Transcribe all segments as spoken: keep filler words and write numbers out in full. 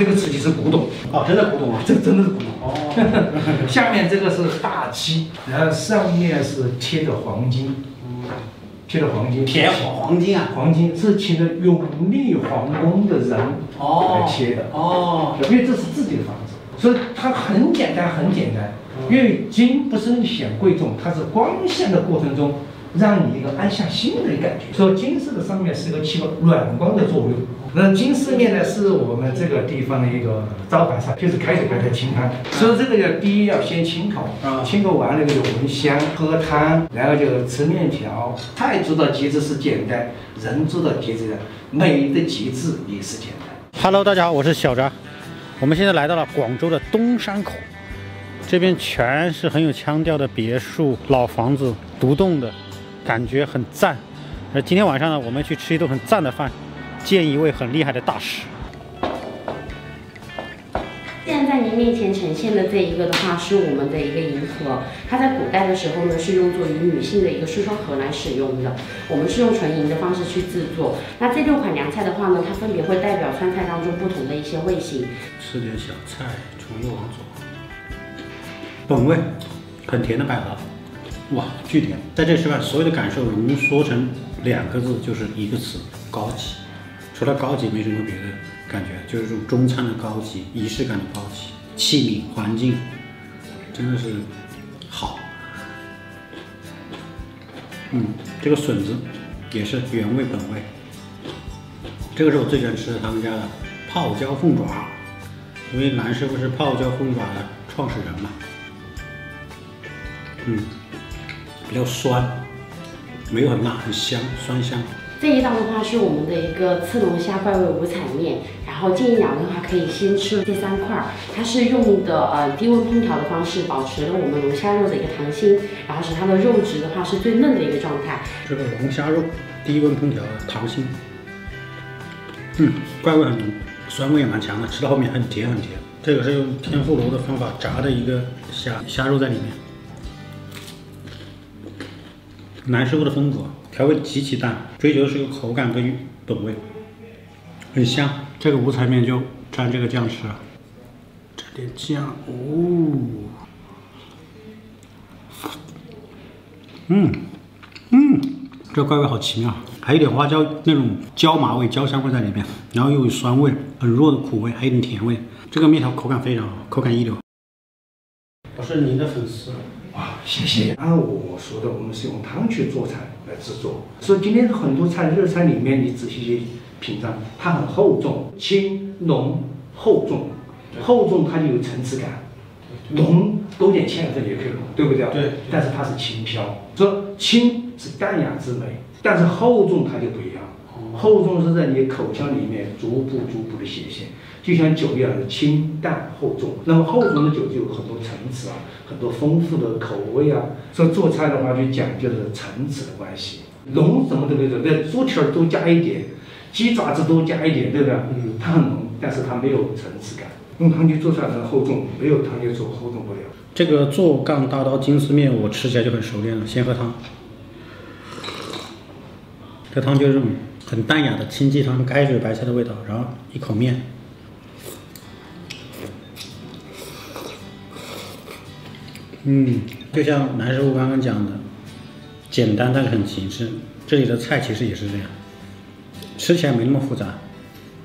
这个瓷器是古董哦，真的古董啊，这个真的是古董哦。下面这个是大漆，然后上面是贴的黄金，嗯、贴的黄金，贴黄金啊，黄金是请的永历皇宫的人哦来贴的哦，因为这是自己的房子，所以它很简单，很简单。 因为金不是显贵重，它是光线的过程中，让你一个安下心的感觉。所以金色的上面是个起个软光的作用。那金饰面呢，是我们这个地方的一个招牌上，就是开始摆在清汤。所以这个要第一要先清口，啊，清口完了就闻香、喝汤，然后就吃面条。太做到极致是简单，人做到极致的美的极致也是简单。Hello， 大家好，我是小张，我们现在来到了广州的东山口。 这边全是很有腔调的别墅、老房子、独栋的，感觉很赞。而今天晚上呢，我们去吃一顿很赞的饭，见一位很厉害的大师。现在在您面前呈现的这一个的话，是我们的一个银盒。它在古代的时候呢，是用作于女性的一个梳妆盒来使用的。我们是用纯银的方式去制作。那这六款凉菜的话呢，它分别会代表川菜当中不同的一些味型。吃点小菜，从右往左。 本味很甜的百合，哇，巨甜！在这吃饭，所有的感受浓缩成两个字，就是一个词：高级。除了高级，没什么别的感觉，就是这种中餐的高级、仪式感的高级、器皿、环境，真的是好。嗯，这个笋子也是原味本味。这个是我最喜欢吃的他们家的泡椒凤爪，因为蓝师傅是泡椒凤爪的创始人嘛。 嗯，比较酸，没有很辣，很香，酸香。这一道的话是我们的一个刺龙虾怪味五彩面，然后建议两位的话可以先吃这三块，它是用的呃低温烹调的方式，保持了我们龙虾肉的一个弹性，然后使它的肉质的话是最嫩的一个状态。这个龙虾肉低温烹调的弹性，嗯，怪味很浓，酸味也蛮强的，吃到后面很甜很甜。这个是用天妇罗的方法炸的一个虾虾肉在里面。 南师傅的风格，调味极其淡，追求的是个口感跟本味，很香。这个五彩面就蘸这个酱吃，蘸点酱哦。嗯嗯，这怪味好奇妙，还有点花椒那种椒麻味、椒香味在里面，然后又有酸味，很弱的苦味，还有点甜味。这个面条口感非常好，口感一流。我是您的粉丝。 哇，谢谢。按我说的，我们是用汤去做菜来制作，所以今天很多菜，热菜里面你仔细去品尝，它很厚重、轻、浓、厚重，厚重它就有层次感，浓勾点芡这里也可以浓，对不对？对。但是它是轻飘，说轻是淡雅之美，但是厚重它就不一样，厚重是在你口腔里面逐步逐步的显现。 就像酒一样的清淡厚重，那么厚重的酒就有很多层次啊，很多丰富的口味啊。所以做菜的话就讲究的层次的关系，浓什么都没有，那猪蹄儿多加一点，鸡爪子多加一点，对不对？嗯，它很浓，但是它没有层次感。用汤去做出来很厚重，没有汤就做厚重不了。这个坐杠大刀金丝面我吃起来就很熟练了，先喝汤。这汤就是很淡雅的清鸡汤，开水白菜的味道，然后一口面。 嗯，就像南师傅刚刚讲的，简单但是很极致。这里的菜其实也是这样，吃起来没那么复杂，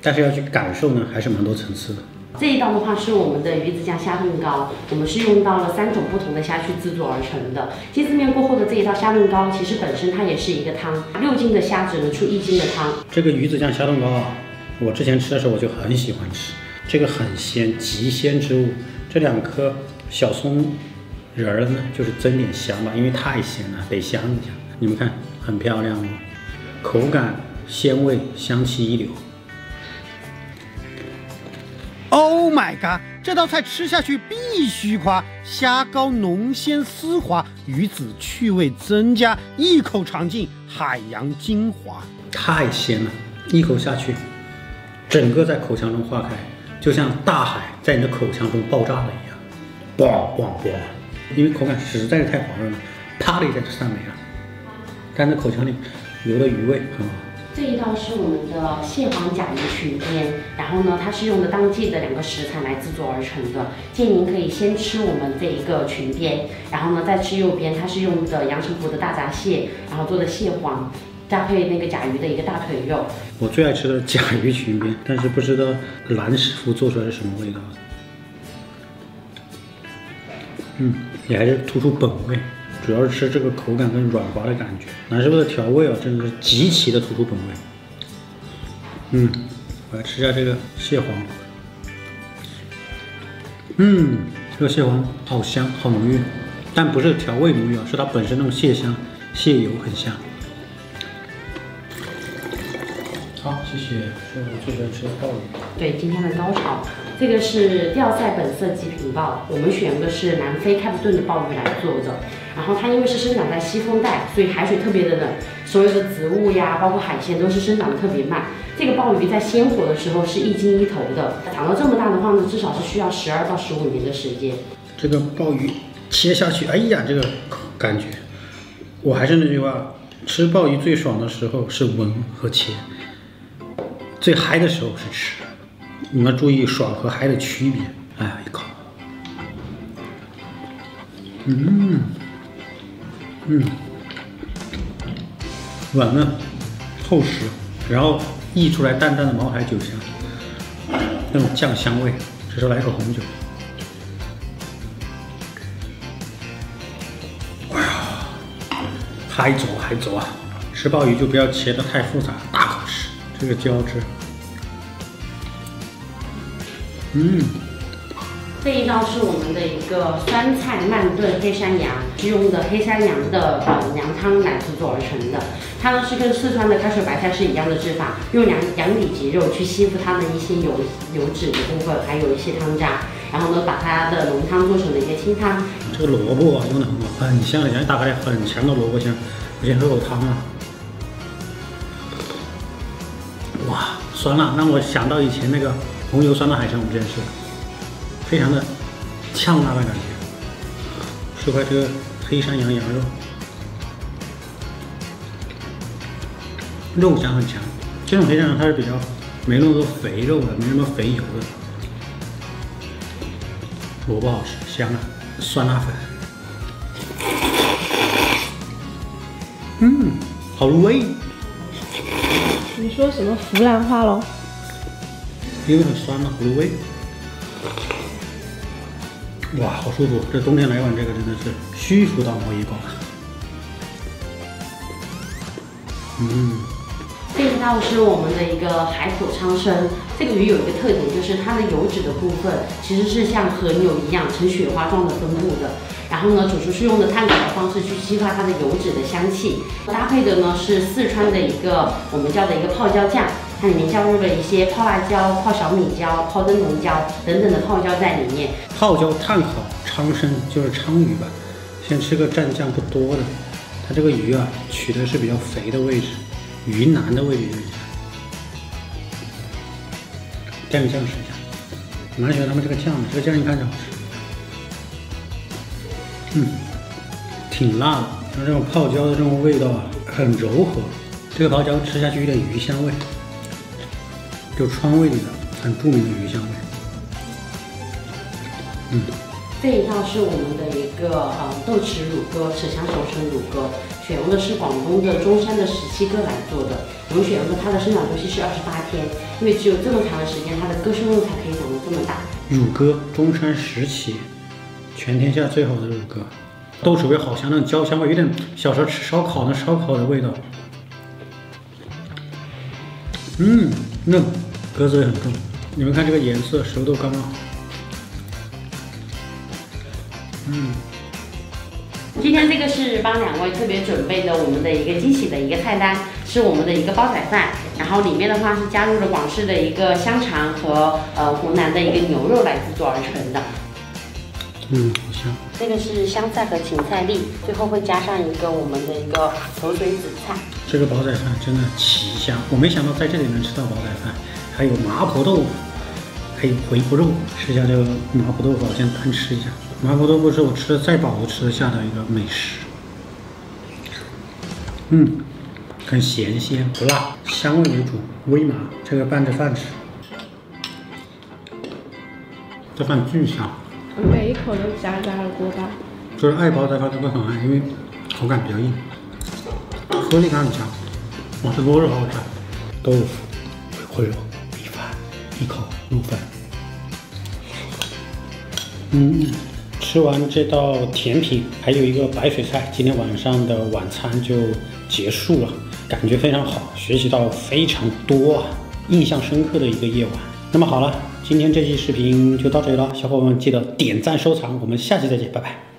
但是要去感受呢，还是蛮多层次的。这一道的话是我们的鱼子酱虾炖糕，我们是用到了三种不同的虾去制作而成的。鸡丝面过后的这一道虾炖糕，其实本身它也是一个汤，六斤的虾只能出一斤的汤。这个鱼子酱虾炖糕啊，我之前吃的时候我就很喜欢吃，这个很鲜，极鲜之物。这两颗小松。 仁儿呢，就是增点香吧，因为太鲜了，得香一下。你们看，很漂亮哦，口感、鲜味、香气一流。Oh my god！ 这道菜吃下去必须夸，虾膏浓鲜丝滑，鱼子趣味增加，一口尝尽海洋精华。太鲜了，一口下去，整个在口腔中化开，就像大海在你的口腔中爆炸了一样，嘣嘣嘣！ 因为口感实在是太滑润了，啪的一下就散没了，但在口腔里留的余味很好。这一道是我们的蟹黄甲鱼裙边，然后呢，它是用的当季的两个食材来制作而成的。建议您可以先吃我们这一个裙边，然后呢再吃右边，它是用的阳澄湖的大闸蟹，然后做的蟹黄，搭配那个甲鱼的一个大腿肉。我最爱吃的是甲鱼裙边，但是不知道蓝师傅做出来是什么味道。嗯，也还是突出本味。 主要是吃这个口感跟软滑的感觉，蓝师傅的调味啊，真的是极其的突出本味。嗯，我来吃一下这个蟹黄。嗯，这个蟹黄好香，好浓郁，但不是调味浓郁啊，是它本身那种蟹香、蟹油很香。好，谢谢。是我最喜欢吃的鲍鱼。对，今天的高潮。 这个是钓赛本色极品鲍，我们选的是南非开普敦的鲍鱼来做的。然后它因为是生长在西风带，所以海水特别的冷，所有的植物呀，包括海鲜都是生长的特别慢。这个鲍鱼在鲜活的时候是一斤一头的，长到这么大的话呢，至少是需要十二到十五年的时间。这个鲍鱼切下去，哎呀，这个感觉，我还是那句话，吃鲍鱼最爽的时候是闻和切，最嗨的时候是吃。 你们注意爽和嗨的区别。哎呀，一口，嗯，嗯，软嫩厚实，然后溢出来淡淡的茅台酒香，那种酱香味。这时候来一口红酒。哎呀，嗨走嗨走啊！吃鲍鱼就不要切的太复杂，大口吃，这个胶质。 嗯，这一道是我们的一个酸菜慢炖黑山羊，是用的黑山羊的呃羊汤来制作而成的。它呢是跟四川的开水白菜是一样的制法，用羊羊里脊肉去吸附它的一些油油脂的部分，还有一些汤渣，然后呢把它的浓汤做成了一个清汤。这个萝卜啊用的很好，很香很香，打开来很强的萝卜香。我先喝口汤啊。哇，酸辣，让我想到以前那个。 红油酸的海参，我们之前吃，非常的呛辣的感觉。吃块这个黑山羊羊肉，肉香很强。这种黑山羊它是比较没那么多肥肉的，没那么肥油的。萝卜好吃，香啊，酸辣粉。嗯，好入味。你说什么湖南话喽？ 因为很酸嘛，入味。哇，好舒服！这冬天来碗这个真的是虚浮到毛一光。嗯，这一道是我们的一个海口苍参。这个鱼有一个特点，就是它的油脂的部分其实是像河牛一样呈雪花状的分布的。然后呢，主厨是用的炭烤的方式去激发它的油脂的香气，搭配的呢是四川的一个我们叫的一个泡椒酱。 它里面加入了一些泡辣椒、泡小米椒、泡灯笼椒等等的泡椒在里面。泡椒炭烤苍参就是鲳鱼吧，先吃个蘸酱不多的。它这个鱼啊，取的是比较肥的位置，鱼腩的位置。蘸个酱试一下，蛮喜欢他们这个酱的，这个酱一看就好吃。嗯，挺辣的，但这种泡椒的这种味道啊，很柔和。这个泡椒吃下去有点鱼香味。 就川味里的很著名的鱼香味。嗯，这一道是我们的一个呃豆豉乳鸽，豉香熟成乳鸽，选用的是广东的中山的十七鸽来做的。我们选用的它的生长周期是二十八天，因为只有这么长的时间，它的鸽生肉才可以长得这么大。乳鸽，中山十七，全天下最好的乳鸽。豆豉味好香，那种焦香味，有点小时候吃烧烤那烧烤的味道。嗯，嫩。 鸽子也很重，你们看这个颜色，熟度刚刚好。嗯，今天这个是帮两位特别准备的我们的一个惊喜的一个菜单，是我们的一个煲仔饭，然后里面的话是加入了广式的一个香肠和呃湖南的一个牛肉来制作而成的。嗯，好香。这个是香菜和芹菜粒，最后会加上一个我们的一个口水紫菜。这个煲仔饭真的奇香，我没想到在这里能吃到煲仔饭。 还有麻婆豆腐，还有回锅肉，吃一下这个麻婆豆腐，我先单吃一下。麻婆豆腐是我吃的再饱都吃得下的一个美食。嗯，很咸鲜，不辣，香味为主，微麻。这个拌着饭吃，这饭巨香。我每一口都夹杂了锅巴。就是爱煲仔饭这个很爱，因为口感比较硬，颗粒感很强。哇，这锅肉好好吃，豆腐、回锅肉、米饭，一口入饭。嗯。 吃完这道甜品，还有一个白水菜，今天晚上的晚餐就结束了，感觉非常好，学习到非常多啊，印象深刻的一个夜晚。那么好了，今天这期视频就到这里了，小伙伴们记得点赞收藏，我们下期再见，拜拜。